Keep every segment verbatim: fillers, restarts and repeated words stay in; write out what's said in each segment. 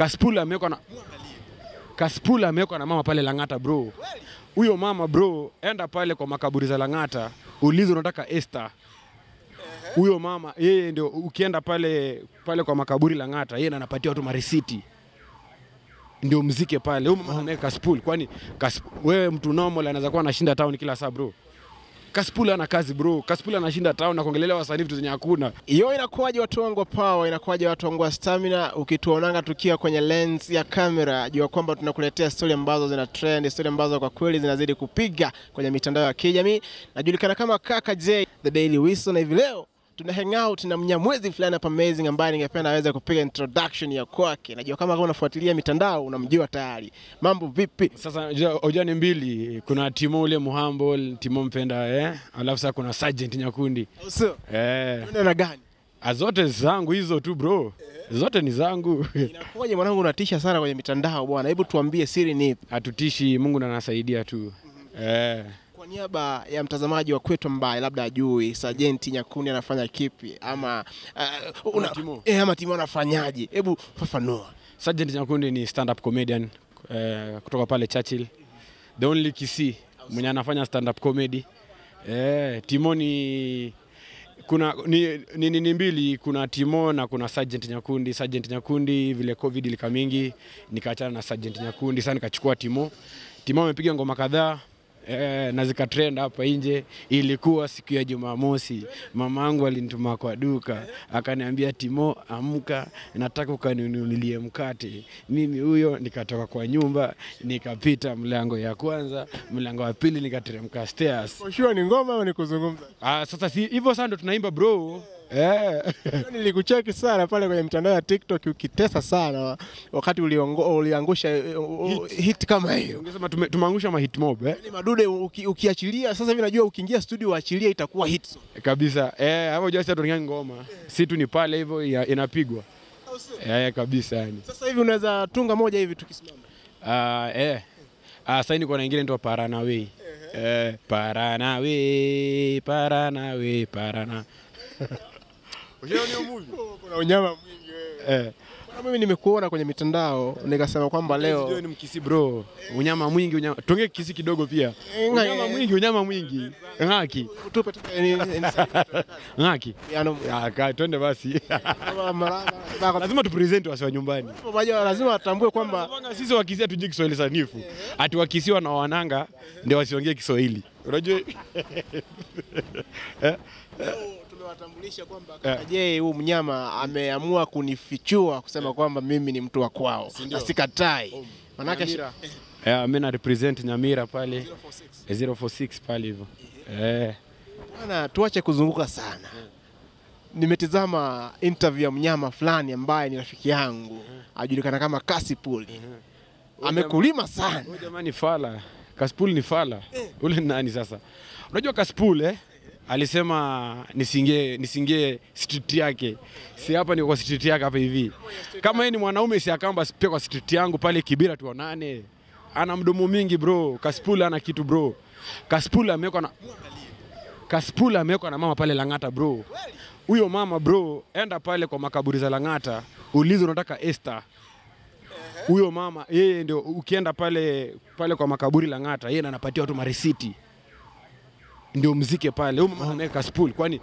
Kaspula amewekwa na Kaspula amewekwa na mama pale Lang'ata bro. Huyo mama bro, enda pale kwa makaburi za Lang'ata, ulizo unataka Esther. Huyo mama, yeye ndio ukienda pale pale kwa makaburi Lang'ata, yeye anapatia watu marisiti. Ndio mzike pale. Huyo mama anaweka Kaspul, kwani wewe mtu normal anaweza kuwa anashinda town kila saa bro. Kaspula ana kazi bro. Kaspula anashinda town na kuongelelea wasanii vitu zenye hakuna. Hiyo inakuaje watu wangu power, inakuaje watu wangu stamina? Ukituonanga tukia kwenye lens ya kamera, jua kwamba tunakuletea story ambazo zina trend, story ambazo kwa kweli zinazidi kupiga kwenye mitandao ya kijamii. Najulikana kama Kaka J, The Daily Whistle, na hivi leo tuna hang out na mnyamwezi fulani hapa amazing ambaye ningependa aweze kupiga introduction ya kwake. Najua kama kama unafuatilia mitandao unamjua tayari. Mambo vipi? Sasa hojani mbili, kuna Timo ule Muhambol, Timo Mpenda eh. Alafu sasa kuna Sergeant Nyakundi. Sio? Eh. Ndio na gani? Azote zangu hizo tu bro. Zote ni zangu. Inakuwaje mwanangu unatisha sana kwenye mitandao bwana? Hebu tuambie siri ni ipi? Hatutishi, Mungu ndiye anasaidia tu. Eh. Kwa niaba ya mtazamaji wa kwetu mbaya labda ajui Sergeant Nyakundi anafanya kipi ama uh, una, Timo. Eh ama Timo anafanyaje, hebu fafanua. Sergeant Nyakundi ni stand up comedian uh, kutoka pale Churchill, the only Kisii mwenye anafanya stand up comedy. Eh Timo ni kuna ni, ni, ni, ni mbili, kuna Timo na kuna Sergeant Nyakundi. Sergeant Nyakundi vile COVID ilika mingi nikaachana na Sergeant Nyakundi sana, nikachukua Timo. Timo amepiga ngoma kadhaa. Eh, na zika trend hapa nje. Ilikuwa siku ya Jumamosi, mamangu alinituma kwa duka, akaniambia Timo amka, nataka ukaninunulie mkate. Mimi huyo nikatoka kwa nyumba, nikapita mlango ya kwanza, mlango wa pili, nikateremka stairs. Sure ni ngoma au ni kuzungumza? Ah sasa si hivyo sana tunaimba bro. Eh. Nilikucheki sana pale kwenye mtandao ya TikTok ukitesa sana wakati uliangusha hit kama hiyo. Ungesema tumeangusha ma hit mob eh. Ni madude ukiachilia sasa hivi najua ukiingia studio uachilia itakuwa hit kabisa. Eh hapo unajua sasa tunangia ngoma. Si tu ni pale hivyo inapigwa. Eh kabisa yani. Sasa hivi unaweza tunga moja hivi tukisimama. Ah eh. Ah sasa ni kwa nyingine ndio Paranawe. Eh Paranawe, Paranawe, Parana. Wewe ni mmoja. Kuna unyama mwingi wewe. Eh. Bwana mimi nimekuona kwenye mitandao nikasema kwamba leo ndio ni Mkisii bro. Unyama mwingi, unyama. Tuongee Kisii kidogo pia. Unyama mwingi, unyama mwingi. Ngaki. Tupe ngaki. Yaani aka twende basi. Lazima tu present wasi wa nyumbani. Pamoja lazima atambue kwamba sisi wa Kisii tujiki Kiswahili sanifu. Ati wa Kisii wana wananga ndio wasiongee Kiswahili. Unajua? Eh? Watambulisha kwamba Kaka J huyu mnyama ameamua kunifichua kusema kwamba mimi ni mtu wa kwao na sikatai. Manake eh mimi na represent Nyamira pale zero four six pale hivyo. Eh bwana tuache kuzunguka sana. Nimetazama interview ya mnyama fulani ambaye ni rafiki yangu ajulikana kama Kasipuli. Amekulima sana. Wewe jamani fala. Kasipuli ni fala. Ule nani sasa? Unajua Kasipuli eh alisema nisingie nisingie street yake. Si hapa ni kwa street yake hapa hivi. Kama yeye ni mwanaume si akamba sipe kwa street yangu pale Kibira tuonane. Ana mdomo mingi bro. Kasipula ana kitu bro. Kasipula amewekwa na Kasipula amewekwa na mama pale Lang'ata bro. Huyo mama bro, enda pale kwa makaburi za Lang'ata, ulizo unataka Esther. Huyo mama, yeye ndio ukienda pale pale kwa makaburi Lang'ata, yeye anapatia watu marisiti. Ndio mzike pale. Huyo mama anaweka Kaspul, kwani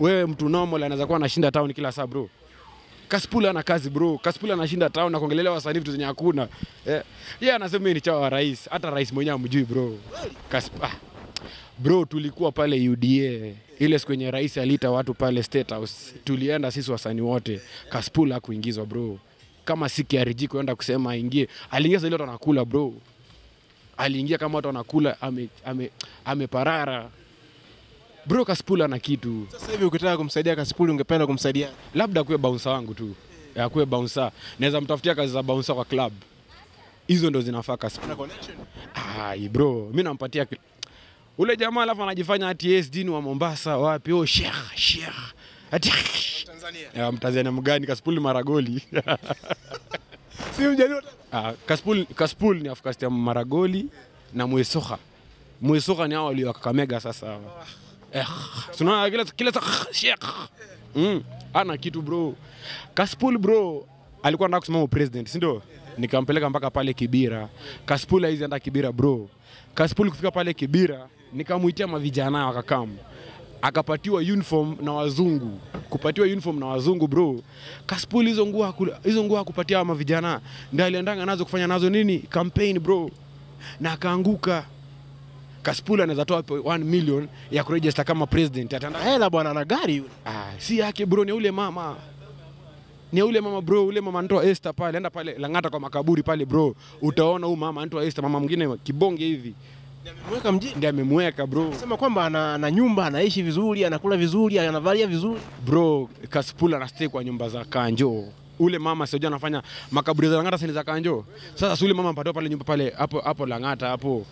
wewe mtu normal anaweza kuwa anashinda town kila saa bro. Kaspul ana kazi bro. Kaspul anashinda town na kuongelelea wasanii vitu zenye hakuna. Eh yeye anasema ni chawa wa rais. Hata rais mwenyewe amjui bro. Kaspul bro, tulikuwa pale U D A. Ile siku yenye rais aliita watu pale State House. Tulienda sisi wasanii wote. Kaspul hakuingizwa bro. Kama siki ariji kwenda kusema aingie. Aliingia sasa ile watu wanakula bro. Aliingia kama watu wanakula, ame ame ameparara. Bro Kasipula na kitu. Sasa hivi ukitaka kumsaidia Kasipuli ungependa kumsaidia? Labda kuwe bouncer wangu tu. Ya kuwe bouncer. Naweza mtafutia kazi za bouncer kwa club. Hizo ndo zinafaa Kasipula. Connection? Ah, bro, mimi nampatia ule jamaa alafu anajifanya ati S D ni wa Mombasa, wapi? Oh, Sheikh, Sheikh. Ati Tanzania. Ya Mtanzania mgani Kasipuli Maragoli? Si mjaliwa. Ah Kasipul Kasipul ni afkastia Maragoli na Mwesoha. Mwesoha ni hao walio Kakamega sasa. Eh tunaona kila kila Sheikh. Mm ana kitu bro. Kasipul bro alikuwa anataka kusimama president, si ndio? Nikampeleka mpaka pale Kibira. Kasipula hizi anaenda Kibira bro. Kasipula kufika pale Kibira, nikamuitia mavijana wakakamu. Akapatiwa uniform na wazungu. Kupatiwa uniform na wazungu bro. Kasipula hizo nguo hizo nguo akupatia mavijana, ndio aliendanga nazo kufanya nazo nini? Campaign bro. Na akaanguka. Kasipula anaweza toa one million ya kuregister kama president. Atanda hela bwana na gari yule. Ah, si yake bro, ni ule mama. Ni ule mama bro, ule mama nitoa Esther pale, enda pale Langata kwa makaburi pale bro. Utaona huyu mama nitoa Esther, mama mwingine kibonge hivi. Ndiye amemweka mjini, ndiye amemweka bro. Anasema kwamba ana, ana nyumba, anaishi vizuri, anakula vizuri, anavalia vizuri. Bro, Kasipula anastay kwa nyumba za Kanjo. Ule mama sio anafanya makaburi za Langata, si za Kanjo. Sasa ule mama mpatao pale nyumba pale hapo hapo Langata hapo.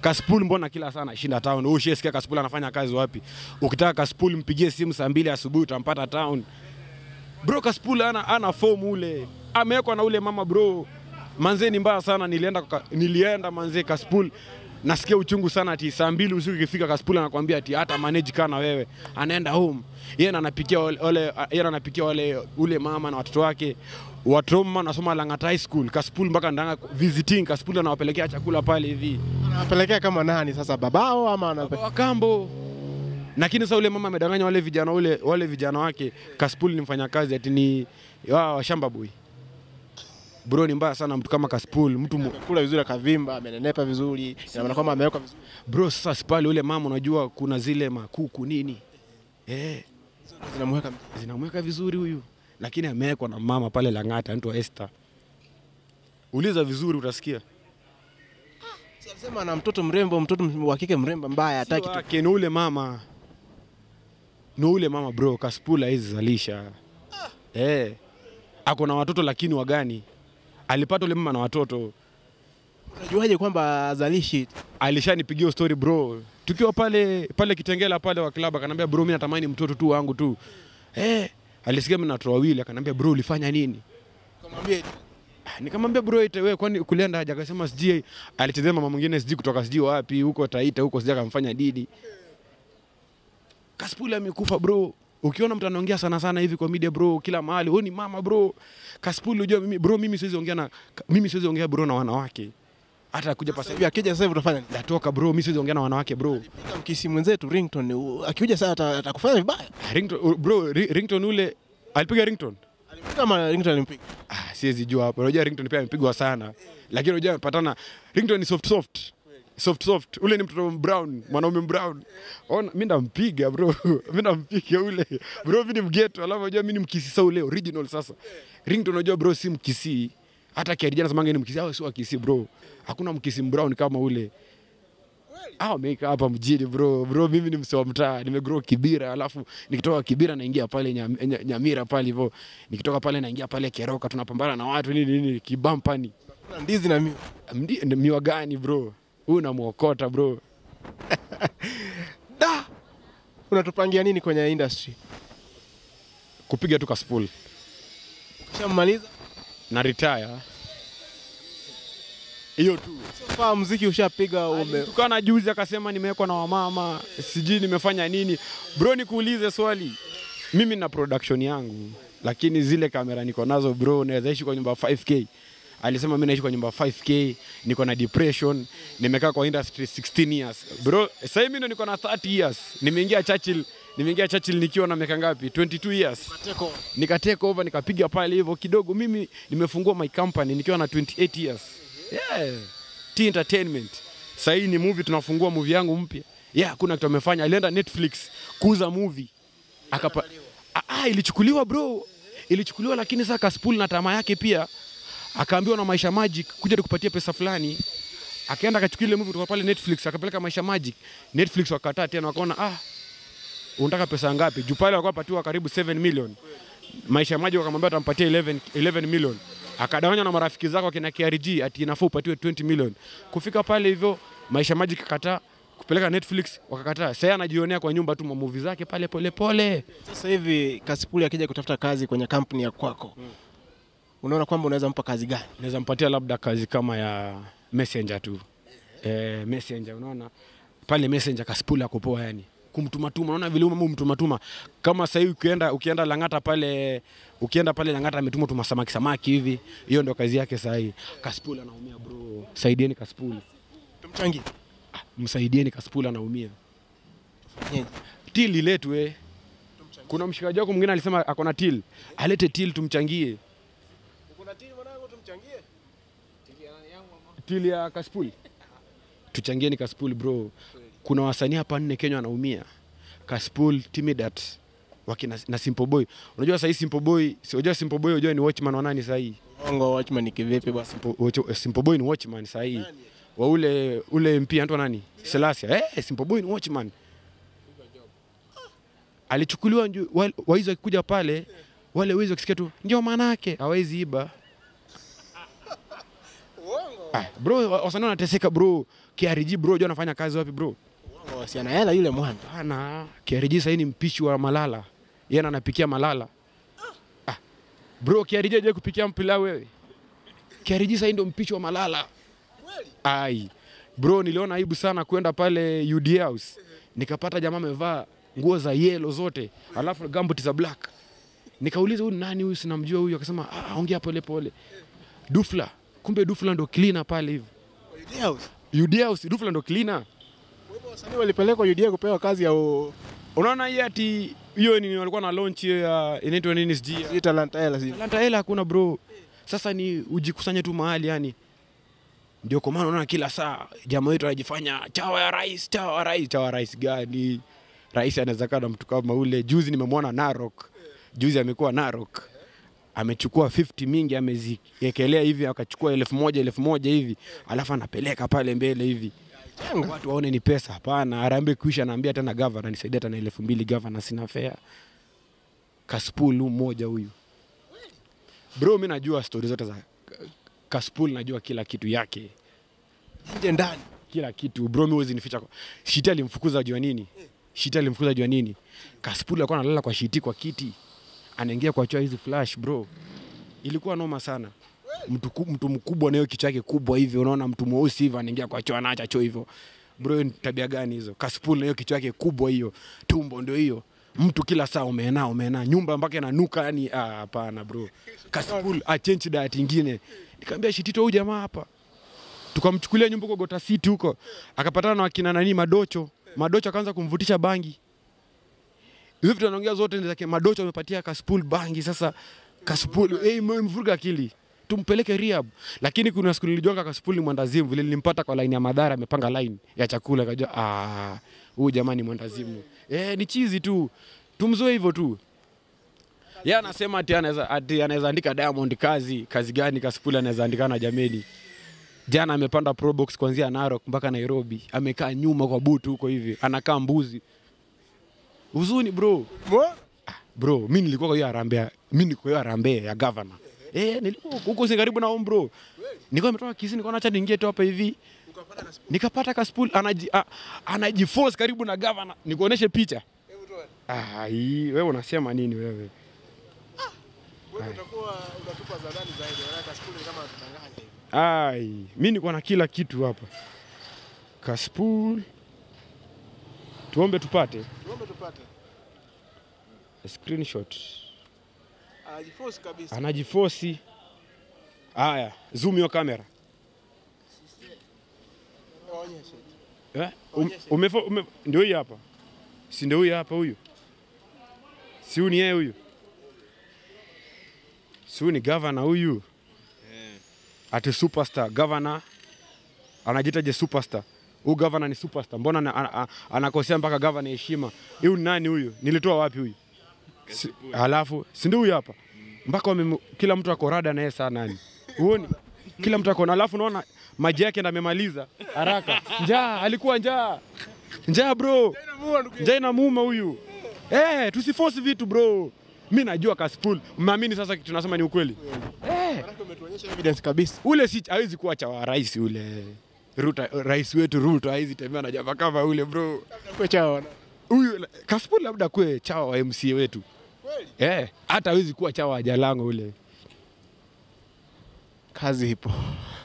Kasipul mbona kila sana shinda town. Ushesikia Kasipul anafanya kazi wapi? Ukitaka Kasipul mpigie simu saa mbili asubuhi utampata town. Bro, Kasipul ana ana form ule. Amewekwa na ule mama bro. Manze ni mbaya sana, nilienda nilienda manze Kasipul. Nasikia uchungu sana ati saa mbili usiku ikifika Kasipul anakuambia ati hata manage kana wewe. Anaenda home. Yeye anapikia ole yeye anapikia ole ule mama na watoto wake. Watroma anasoma Langata High School. Kasipul mpaka ndanga visiting, Kasipul anawapelekea chakula pale hivi. Anawapelekea kama nani sasa, babao ama anapelekea kambo? Lakini sasa ule mama amedanganya wale vijana ule wale vijana wake Kasipul ni mfanyakazi ati ni wao washamba boy. Bro, ni mbaya sana mtu kama Kasipul, mtu mkula vizuri akavimba, amenenepa vizuri, na maana kama ameweka vizuri. Bro, sasa pale ule mama unajua kuna zile makuku nini? Eh. Zinamweka zinamweka vizuri huyu. Lakini amewekwa na mama pale Langata anaitwa Esther. Uliza vizuri utasikia. Si alisema ana mtoto mrembo, mtoto wa kike mrembo mbaya hataki tu. Lakini ule mama ni ule mama bro, Kasipula hizi zalisha. Ah. Eh. Ako na watoto lakini wagani? Alipata ule mama na watoto. Unajuaje kwamba zalishi? Alishanipigia story bro. Tukiwa pale pale Kitengela pale wa club akanambia bro, mimi natamani mtoto tu wangu tu. Eh. Alisikia mimi na watu wawili akanambia bro, ulifanya nini? Nikamwambia nikamwambia bro, ite wewe kwani kulienda haja? Akasema sijui alitazama mama mwingine sijui kutoka sijui wapi huko Taita huko sijui akamfanya didi. Kasipula amekufa bro. Ukiona mtu anaongea sana sana hivi kwa media bro, kila mahali wewe ni mama bro. Kasipula unajua mimi bro, mimi siwezi ongea na mimi siwezi ongea bro na wanawake. Hata kuja pasa hivi akija sasa hivi utafanya natoka bro, mimi siwezi ongea na wanawake bro. Mkisi mwenzetu ringtone akija sasa atakufanya vibaya. Ringtone bro, ringtone ule alipiga ringtone. Alipiga ma ringtone alimpiga. Ah, siwezi jua hapo. Unajua ringtone pia amepigwa sana. Lakini unajua amepatana ringtone ni soft soft. Soft soft. Ule ni mtoto brown, mwanaume brown. Ona mimi ndampiga bro. Mimi ndampiga ule. Bro, mimi ni mgeto, alafu unajua mimi ni mkisi sasa ule original sasa. Ringtone unajua bro si mkisi. Hata Kirijana samange ni mkisi, au sio mkisi bro. Hakuna mkisi brown kama ule. Au make hapa mjini bro. Bro, mimi ni msio mtaa, nimegrow Kibira, alafu nikitoka Kibira naingia pale nyam, Nyamira pale hivyo. Nikitoka pale naingia pale Keroka, tunapambana na watu nini nini Kibampani. Kuna ndizi na miwa. Ndizi miwa gani bro? Huyu namuokota bro. Da. Unatupangia nini kwenye industry? Kupiga tu Kasipul. Ukishamaliza na retire. Hiyo tu. Sofa muziki ushapiga ume. Tukana juzi akasema nimewekwa na wamama, siji nimefanya nini. Bro, nikuulize swali. Mimi na production yangu, lakini zile kamera niko nazo bro, naweza ishi kwa nyumba five K. Alisema mimi naishi kwa nyumba five K, niko na depression, nimekaa kwa industry sixteen years. Bro, sasa mimi ndo niko na thirty years. Nimeingia Churchill, nimeingia Churchill nikiwa na miaka ngapi? twenty-two years. Nika take over, nikapiga pale hivyo kidogo. Mimi nimefungua my company nikiwa na twenty-eight years. Yeah. T Entertainment. Sasa hii ni movie, tunafungua movie yangu mpya. Yeah, kuna kitu amefanya. Alienda Netflix kuuza movie. Akapa ah, ilichukuliwa bro. Ilichukuliwa, lakini sasa Kasipul na tamaa yake pia. Akaambiwa na Maisha Magic kuja kukupatia pesa fulani. Akaenda akachukia ile movie kutoka pale Netflix, akapeleka Maisha Magic. Netflix wakataa tena, wakaona ah, unataka pesa ngapi? Juu pale wakapatiwa karibu seven million. Maisha Magic wakamwambia atampatia eleven eleven million. Akadanganya na marafiki zako kina K R G ati inafaa upatiwe twenty million. Kufika pale hivyo Maisha Magic akakataa, kupeleka Netflix wakakataa. Sasa anajionea kwa nyumba tu movie zake pale pole pole. Sasa hivi Kasipul akija kutafuta kazi kwenye kampuni ya kwako, hmm, unaona kwamba unaweza mpa kazi gani? Naweza mpatia labda kazi kama ya messenger tu. Eh, messenger unaona? Pale messenger Kasipul akopoa yani. kumtumatuma. Unaona vile umemtumatuma. Kama sasa ukienda ukienda Langata pale, ukienda pale Langata ametumwa tuma samaki samaki hivi. Hiyo ndio kazi yake sasa hii. Kaspula anaumia bro. Saidieni Kaspula. Tumchangie. Ah, msaidieni Kaspula anaumia. Yes. Tili letwe. Kuna mshikaji wako mwingine alisema ako na Til. Alete Til tumchangie. Kuna Til mwanangu tumchangie. Til ya yangu mama. Til ya Kaspuli. Tuchangieni Kaspuli bro. Kuna wasanii hapa nne Kenya wanaumia. Kaspuli, Timidat, wakina na Simple Boy. Unajua sasa Simple Boy, si unajua Simple Boy unajua ni Watchman wa nani sasa hii? Ngo Watchman ni kivipi basi? Simple, Simple Boy ni Watchman sasa hii. Wa ule ule M P anaitwa nani? Selasia. Eh, Simple Boy ni Watchman. Alichukuliwa waizo akikuja pale wale waizo kisikia tu ndio maana yake hawezi iba. Uongo. Ah, bro wasanii wanateseka bro. K R G bro jana anafanya kazi wapi bro? Uongo wasiana hela yule mwana. Hana. K R G sasa ni mpishi wa Malala. Yeye anapikia Malala. Ah. Bro K R G aje kupikia mpila wewe. K R G sasa ndio mpishi wa Malala. Kweli? Ai. Bro niliona aibu sana kwenda pale U D House. Nikapata jamaa amevaa nguo za yellow zote, alafu gambuti za black. Nikauliza huyu nani huyu sinamjua huyu, akasema ah ongea pole pole. Dufla, kumbe Dufla ndo cleaner pale hivi. Udeus, Udeus Dufla ndo cleaner. Wewe wasanii walipelekwa Udeus kupewa kazi ya o... Unaona yeye ati hiyo ni walikuwa na launch ya uh, inaitwa nini S G ya Talanta Hela hivi. Talanta Hela hakuna bro. Sasa ni ujikusanye tu mahali yani. Ndio kwa maana unaona kila saa jamaa wetu anajifanya chawa ya rais, chawa ya rais, chawa ya rais gani? Rais anaweza kana mtu kama ule. Juzi nimemwona Narok. Juzi amekuwa Narok. Amechukua hamsini mingi ameziekelea hivi akachukua elfu moja elfu moja hivi. Alafu anapeleka pale mbele hivi. Watu waone ni pesa hapana. Harambe kuisha anaambia tena governor nisaidie tena elfu mbili governor sina fare. Kaspul mmoja huyu. Bro mimi najua stories zote za Kaspul najua kila kitu yake. Nje ndani kila kitu. Bro mimi huwezi nificha. Shiti alimfukuza jua nini? Shiti alimfukuza jua nini? Kaspuli alikuwa analala kwa shiti kwa kiti. Anaingia kwa chua hizi flash bro. Ilikuwa noma sana. Mtu mtu mkubwa na hiyo kichwa yake kubwa hivi unaona mtu mweusi hivi anaingia kwa chua anaacha chua hivyo. Bro ni tabia gani hizo? Kaspuli na hiyo kichwa yake kubwa hiyo. Tumbo ndio hiyo. Mtu kila saa umeena umeena nyumba mpaka inanuka yani ah hapana bro. Kaspuli a change diet nyingine. Nikamwambia shiti toa huyu jamaa hapa. Tukamchukulia nyumba kwa Gota City huko. Akapatana na wakina nani Madocho. Madocho kaanza kumvutisha bangi. Hivi vitu anaongea zote ni zake. Madocho amepatia Kaspul bangi sasa. Kaspul eh hey, mvuruga akili. Tumpeleke rehab. Lakini kuna siku nilijonga Kaspul ni mwandazimu vile nilimpata kwa line ya madhara amepanga line ya chakula akajua ah huyu jamani mwandazimu. Eh ni chizi tu. Tumzoe hivyo tu. Yeye anasema ati anaweza ati anaweza andika Diamond kazi. Kazi gani Kaspul anaweza andikana Jameli? Jana amepanda Probox kuanzia Narok mpaka Nairobi. Amekaa nyuma kwa butu huko hivi. Anakaa mbuzi. Huzuni bro. Ah, bro, mimi nilikuwa kwa hiyo harambea. Mimi niko hiyo harambea ya governor. Eh, nilikuwa huko si karibu na home bro. Nilikuwa nimetoka Kisii nikaona acha niingie tu hapa hivi. Ukapata Kaspul. Nikapata Kaspul anaji anajiforce karibu na governor. Nikuoneshe picha. Hebu tuone. Ah, wewe unasema nini wewe? Ah. Wewe utakuwa unatupa zadani zaidi. Maana Kaspul kama anatanganya. Ai, mimi niko na kila kitu hapa. Kaspul. Tuombe tupate. Tuombe tupate. A screenshot. Anajiforce kabisa. Anajiforce. Haya, zoom hiyo kamera. Onyesha. Eh? Umefo ume, ndio hii hapa. Si ndio huyu hapa huyu? Si huyu ni yeye huyu? Si huyu ni governor huyu? Ati superstar governor anajiita je superstar. Huyu governor ni superstar. Mbona anakosea mpaka governor heshima? Huyu nani huyu? Nilitoa wapi huyu? Si, alafu si ndio huyu hapa. Mpaka kila mtu ako rada na yeye sana nani. Uone? Kila mtu ako na alafu unaona maji yake ndamemaliza haraka. Njaa, alikuwa njaa. Njaa bro. Njaa inamuuma huyu. Eh, tusiforce vitu bro. Mimi najua Kaspul. Mnaamini sasa kitu tunasema ni ukweli? Maraka umetuonyesha evidence kabisa. Ule si hawezi kuacha wa rais ule. Ruto rais wetu Ruto hawezi tembea na java kama ule bro. Kwa chawa. Huyu Kaspul labda kwe chawa wa M C wetu. Kweli? Eh, hata hawezi kuwa chawa wa Jalango ule. Kazi ipo.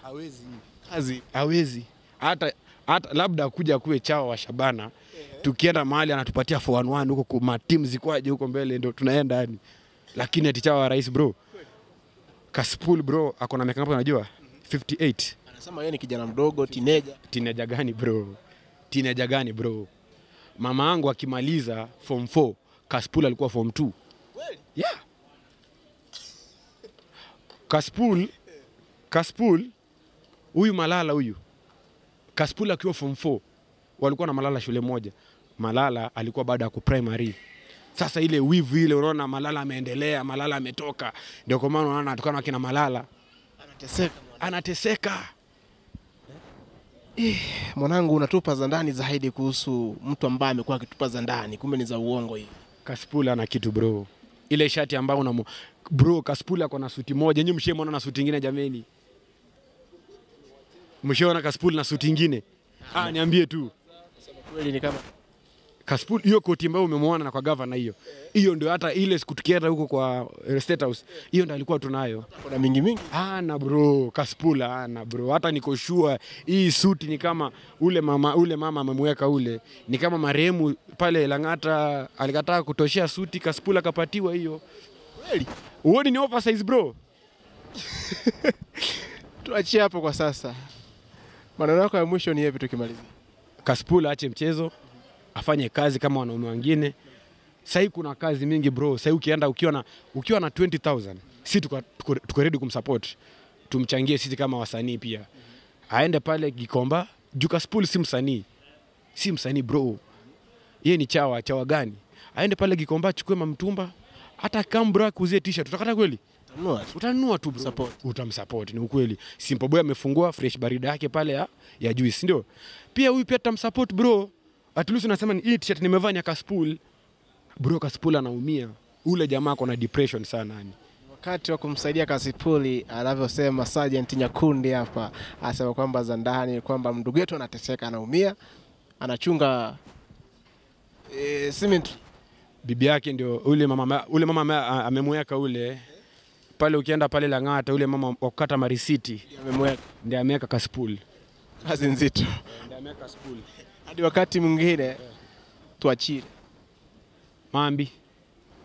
Hawezi. Kazi hawezi. Hata Hata labda kuja kuwe chao wa Shabana, tukienda mahali anatupatia four one one huko kuma team zikwaje huko mbele ndio tunaenda yani. Lakini ati chao wa rais bro. Kaspool bro, akona miaka ngapi unajua? fifty-eight. Anasema yeye ni kijana mdogo, teenager. Teenager gani bro? Teenager gani bro? Mama yangu akimaliza form four, Kaspool alikuwa form two. Kweli? Yeah. Kaspool Kaspool huyu Malala huyu. Kaspool akiwa form four walikuwa na Malala shule moja. Malala alikuwa baada ya ku primary. Sasa ile wivu ile unaona Malala ameendelea, Malala ametoka. Ndio kwa maana unaona tukana kina Malala anateseka. Anateseka. Eh, mwanangu unatupa za ndani zaidi kuhusu mtu ambaye amekuwa akitupa za ndani, kumbe ni za uongo hivi. Kaspool ana kitu bro. Ile shati ambayo una bro Kaspool ako na suti moja, nyinyi msheona na suti nyingine jameni. Msheona Kaspool na suti nyingine. Ah, niambie tu. Sema kweli ni kama Kaspool hiyo koti ambayo umemwona na kwa governor hiyo. Hiyo ndio hata ile siku tukienda huko kwa State House. Hiyo ndio alikuwa tunayo. Kuna mingi mingi. Ah na bro, Kaspool ah na bro. Hata niko sure hii suti ni kama ule mama ule mama amemweka ule. Ni kama marehemu pale Langata alikataa kutoshia suti, Kaspool akapatiwa hiyo. Kweli? Uone ni oversize bro. Tuachie hapo kwa sasa. Maneno yako ya mwisho ni yapi tukimaliza? Kaspool aache mchezo, afanye kazi kama wanaume wengine. Sasa kuna kazi mingi bro. Sasa ukienda ukiwa na ukiwa na twenty thousand, sisi tuko tuko ready kumsupport. Tumchangie sisi kama wasanii pia. Aende pale Gikomba, juu Kaspool si msanii. Si msanii bro. Yeye ni chawa, chawa gani? Aende pale Gikomba chukue mamtumba, hata kambra kuzie t-shirt. Utakata kweli? Utanunua, utanunua tu bro. Support. Utamsupport ni ukweli. Simple Boy amefungua fresh barida yake pale ya, ya juice ndio. Pia huyu pia tutamsupport bro. Atulusi unasema ni hii t-shirt nimevaa ya Kaspool. Bro Kaspool anaumia. Ule jamaa ako na depression sana yani. Wakati wa kumsaidia Kaspool alivyosema Sergeant Nyakundi hapa, asema kwamba za ndani kwamba mdugu yetu anateseka anaumia, anachunga e, cement. Bibi yake ndio ule mama ule mama amemweka ule. Pale ukienda pale Langata ule mama wa kukata marisiti amemweka ndio ameweka Kaspool. Kazi nzito. Ndio ameweka Kaspool. Hadi wakati mwingine tuachie. Mambi